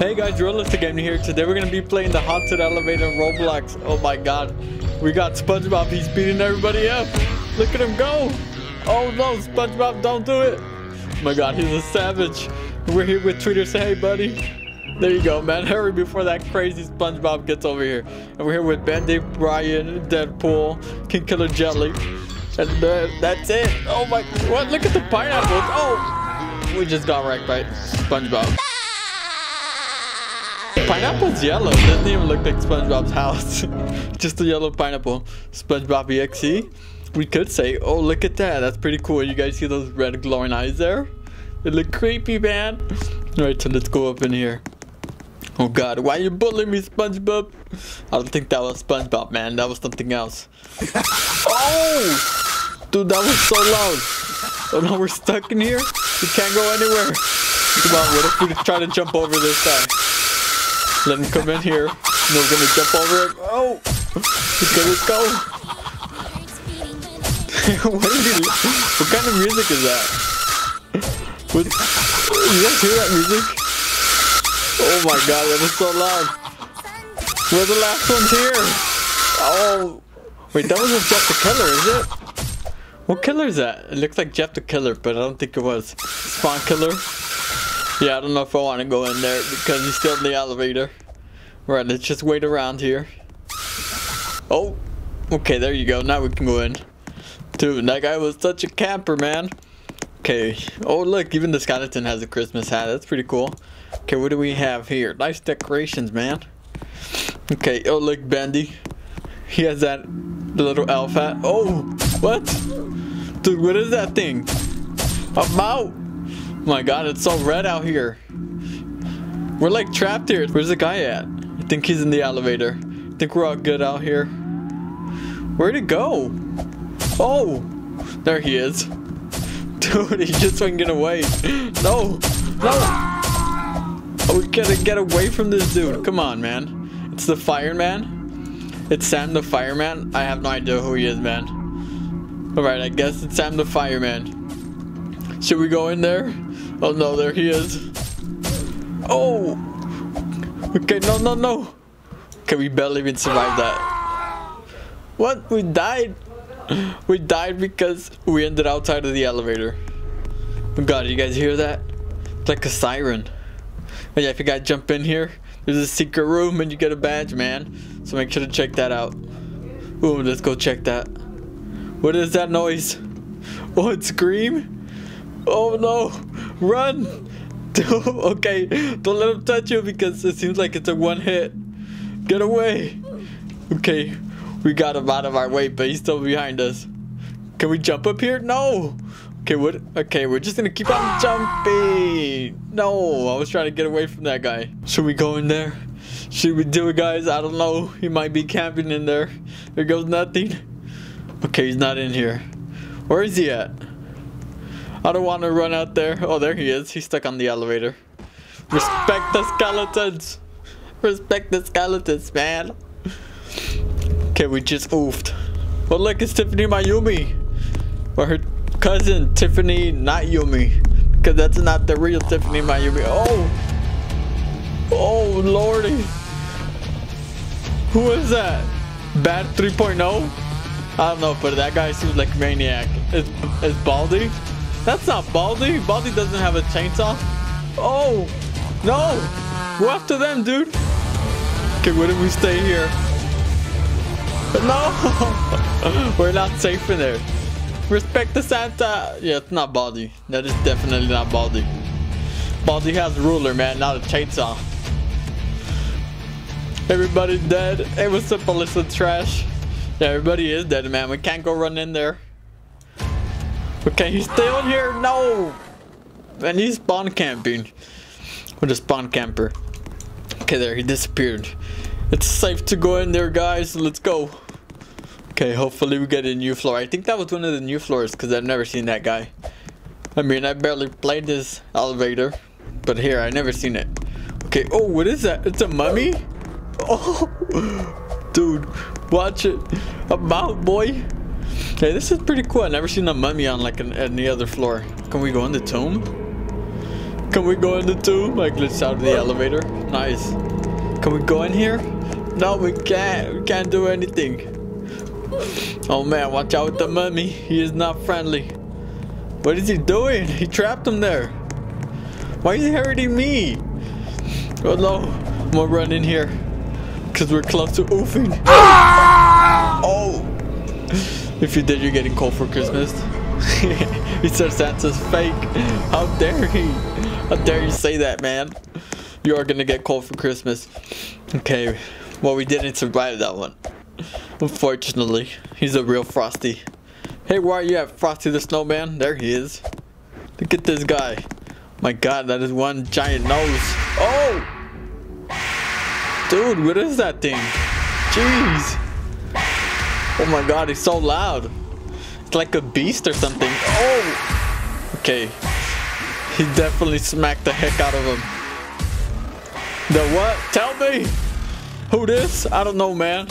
Hey guys, Realistic Gaming here. Today we're going to be playing the Haunted Elevator Roblox. Oh my god. We got Spongebob. He's beating everybody up. Look at him go. Oh no, Spongebob, don't do it. Oh my god, he's a savage. We're here with Tweeter. Say hey, buddy. There you go, man. Hurry before that crazy SpongeBob gets over here. And we're here with Bendy, Brian, Deadpool, King Killer Jelly. And that's it. Oh my... What? Look at the pineapples. Oh! We just got wrecked by SpongeBob. Pineapple's yellow. Doesn't even look like SpongeBob's house. Just a yellow pineapple. SpongeBob EXE. We could say, oh, look at that. That's pretty cool. You guys see those red glowing eyes there? They look creepy, man. Alright, so let's go up in here. Oh god, why are you bullying me, SpongeBob? I don't think that was SpongeBob, man. That was something else. Oh! Dude, that was so loud. Oh no, we're stuck in here. We can't go anywhere. Come on, what if we try to jump over this guy? Let him come in here. No, we're gonna jump over him. Oh! Let's go. What kind of music is that? What? You guys hear that music? Oh my god, that was so loud. We're the last ones here. Oh. Wait, that wasn't Jeff the Killer, is it? What killer is that? It looks like Jeff the Killer, but I don't think it was. Spawn Killer? Yeah, I don't know if I want to go in there because he's still in the elevator. Right, let's just wait around here. Oh. Okay, there you go. Now we can go in. Dude, that guy was such a camper, man. Okay. Oh, look, even the skeleton has a Christmas hat. That's pretty cool. Okay, what do we have here? Nice decorations, man. Okay, oh, look, Bendy. He has that little elf hat. Oh, what? Dude, what is that thing? I'm out. My god, it's so red out here. We're, like, trapped here. Where's the guy at? I think he's in the elevator. I think we're all good out here. Where'd he go? Oh, there he is. Dude, he just went away. No, no. Oh, we gotta get away from this dude. Come on, man. It's the fireman. It's Sam the fireman. I have no idea who he is, man. All right, I guess it's Sam the fireman. Should we go in there? Oh, no, there he is. Oh. Okay, no, no, no. Okay, we barely even survived that. What? We died. We died because we ended outside of the elevator. Oh god, you guys hear that? It's like a siren. Oh yeah, if you guys jump in here, there's a secret room and you get a badge, man. So make sure to check that out. Ooh, let's go check that. What is that noise? Oh, it's Scream? Oh no! Run! Okay, don't let him touch you because it seems like it's a one hit. Get away! Okay. We got him out of our way, but he's still behind us. Can we jump up here? No. Okay, what? Okay, we're just gonna keep on jumping. No, I was trying to get away from that guy. Should we go in there? Should we do it, guys? I don't know. He might be camping in there. There goes nothing. Okay, he's not in here. Where is he at? I don't want to run out there. Oh, there he is. He's stuck on the elevator. Respect the skeletons. Respect the skeletons, man. Okay, we just oofed. Well, look, it's Tiffany Mayumi. Or her cousin, Tiffany, not Yumi. Because that's not the real Tiffany Mayumi. Oh! Oh, lordy. Who is that? Bad 3.0? I don't know, but that guy seems like a maniac. It's Baldi? That's not Baldi. Baldi doesn't have a chainsaw. Oh! No! We're after them, dude. Okay, why don't we stay here? No! We're not safe in there. Respect the Santa. Yeah, it's not Baldi. That is definitely not Baldi. Baldi has a ruler, man, not a chainsaw. Everybody's dead. It was simple. It's a trash. Yeah, everybody is dead, man. We can't go run in there. Okay, he's still in here. No! And he's spawn camping. With a spawn camper. Okay, there. He disappeared. It's safe to go in there, guys. Let's go. Okay, hopefully we get a new floor. I think that was one of the new floors because I've never seen that guy. I mean, I barely played this elevator, but here, I never seen it. Okay, oh, what is that? It's a mummy? Oh, dude, watch it. I'm out, boy. Okay, this is pretty cool. I've never seen a mummy on like any other floor. Can we go in the tomb? Can we go in the tomb? Like, let's out of the elevator. Nice. Can we go in here? No, we can't. We can't do anything. Oh man, watch out with the mummy. He is not friendly. What is he doing? He trapped him there. Why is he hurting me? Oh no, I'm gonna run in here. Cause we're close to oofing. Oh! If you did, you're getting cold for Christmas. He said Santa's fake. How dare he? How dare you say that, man? You are gonna get cold for Christmas. Okay, well, we didn't survive that one. Unfortunately, he's a real Frosty. Hey, where are you at, Frosty the snowman? There he is. Look at this guy. My God, that is one giant nose. Oh! Dude, what is that thing? Jeez. Oh my God, he's so loud. It's like a beast or something. Oh! Okay. He definitely smacked the heck out of him. The what? Tell me! Who this? I don't know, man.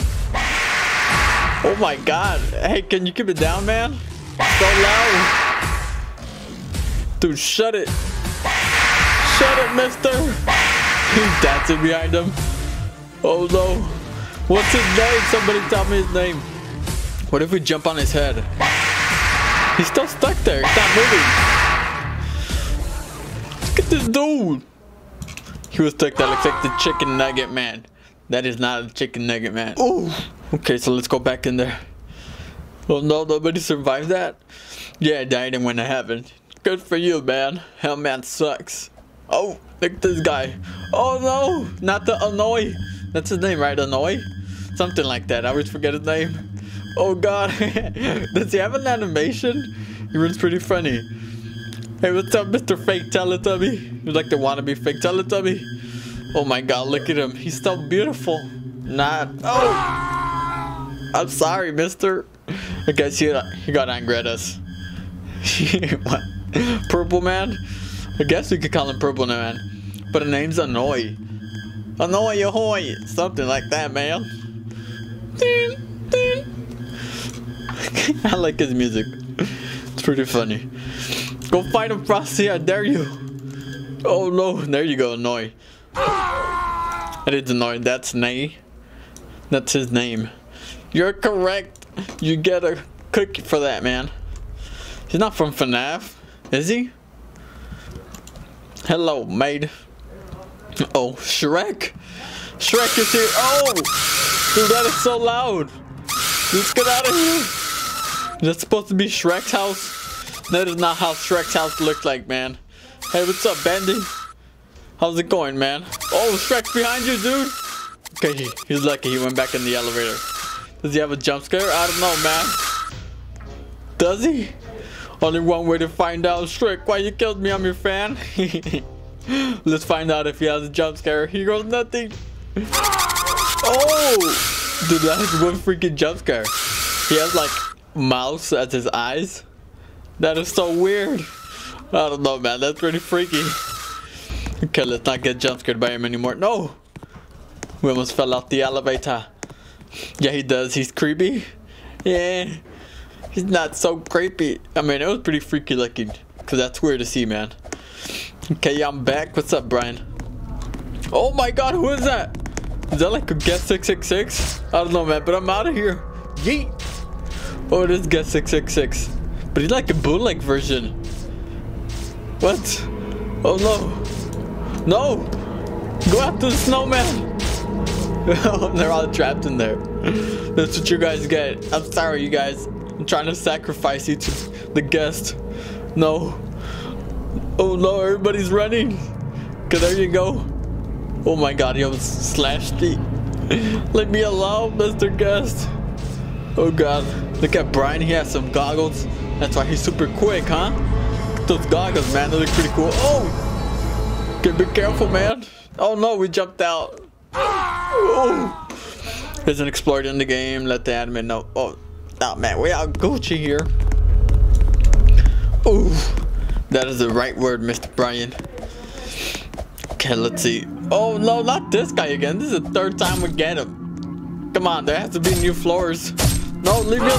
Oh my God. Hey, can you keep it down, man? It's so loud. Dude, shut it. Shut it, mister. He's dancing behind him. Oh no. What's his name? Somebody tell me his name. What if we jump on his head? He's still stuck there. He's not moving. Look at this dude. He was stuck. That looks like the chicken nugget man. That is not a chicken nugget man. Ooh. Okay, so let's go back in there. Oh no, nobody survived that? Yeah, I died and went to heaven. Good for you, man. Hell, man sucks. Oh, look at this guy. Oh no, not the Annoy. That's his name, right? Annoy? Something like that. I always forget his name. Oh God. Does he have an animation? He was pretty funny. Hey, what's up, Mr. Fake Teletubby? You like the wannabe fake Teletubby? Oh my God, look at him. He's so beautiful. Not. Oh! I'm sorry, mister. I guess he got angry at us. What? Purple man? I guess we could call him Purple now, man. But the name's Annoy. Annoy ahoy! Something like that, man. I like his music. It's pretty funny. Go fight him, Frosty. I dare you. Oh no, there you go, Annoy. It is Annoy. That's Nay. That's his name. You're correct. You get a cookie for that, man. He's not from FNAF, is he? Hello, maid. Oh, Shrek. Shrek is here. Oh, dude, that is so loud. Let's get out of here. That's supposed to be Shrek's house. That is not how Shrek's house looked like, man. Hey, what's up, Bendy? How's it going, man? Oh, Shrek's behind you, dude. Okay, he's lucky he went back in the elevator. Does he have a jump scare? I don't know, man. Does he? Only one way to find out. Shrek, why you killed me? I'm your fan. Let's find out if he has a jump scare. He goes nothing. Oh! Dude, that is one freaking jump scare. He has like mouse as his eyes. That is so weird. I don't know, man. That's pretty freaky. Okay, let's not get jump scared by him anymore. No! We almost fell off the elevator. Yeah, he does. He's creepy. Yeah. He's not so creepy. I mean, it was pretty freaky looking. Because that's weird to see, man. Okay, I'm back. What's up, Brian? Oh my God, who is that? Is that like a Guest 666? I don't know, man, but I'm out of here. Yeet! Oh, it is Guest 666. But he's like a bootleg version. What? Oh no. No! Go after the snowman! They're all trapped in there. That's what you guys get. I'm sorry, you guys. I'm trying to sacrifice you to the guest. No. Oh no, everybody's running. Okay, there you go. Oh my God, he almost slashed me. Let me alone, Mr. Guest. Oh God, look at Brian. He has some goggles. That's why he's super quick, huh? Those goggles, man, they look pretty cool. Oh! Okay, be careful, man. Oh no, we jumped out. Oh! Isn't explored in the game. Let the admin know. Oh, nah, man, we out Gucci here. Oh. That is the right word, Mr. Brian. Okay, let's see. Oh no, not this guy again. This is the third time we get him. Come on, there has to be new floors. No, leave me.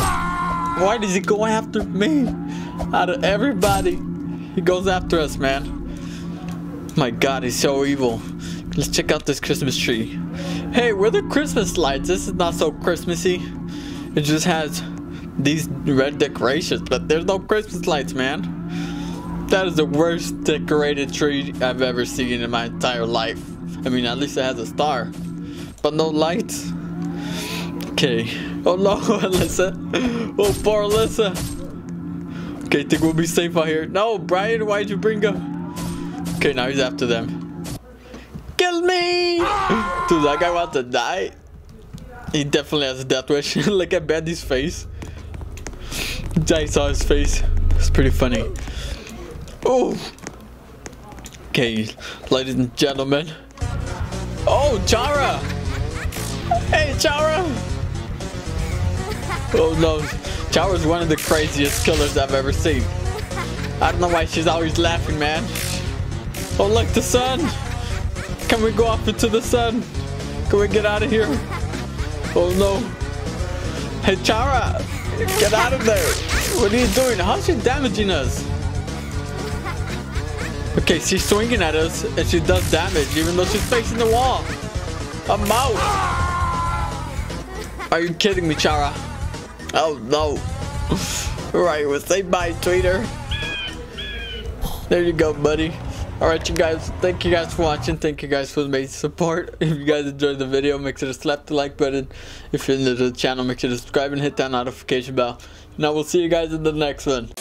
Why does he go after me? Out of everybody, he goes after us, man. My God, he's so evil. Let's check out this Christmas tree. Hey, where are the Christmas lights? This is not so Christmassy. It just has these red decorations, but there's no Christmas lights, man. That is the worst decorated tree I've ever seen in my entire life. I mean, at least it has a star, but no lights. Okay. Oh no, Alyssa. Oh, poor Alyssa. Okay, think we'll be safe out here. No, Brian, why'd you bring him? Okay, now he's after them. Kill me! Dude, that guy wants to die. He definitely has a death wish. Look at Bendy's face. I saw his face. It's pretty funny. Oh. Okay, ladies and gentlemen. Oh, Chara! Hey, Chara! Oh no, Chara's one of the craziest killers I've ever seen. I don't know why she's always laughing, man. Oh look, the sun! Can we go off into the sun? Can we get out of here? Oh no. Hey Chara! Get out of there! What are you doing? How's she damaging us? Okay, she's swinging at us and she does damage even though she's facing the wall. I'm out! Are you kidding me, Chara? Oh no. Alright, well say bye, Tweeter. There you go, buddy. Alright you guys, thank you guys for watching, thank you guys for the amazing support. If you guys enjoyed the video, make sure to slap the like button. If you're new to the channel, make sure to subscribe and hit that notification bell. And I will see you guys in the next one.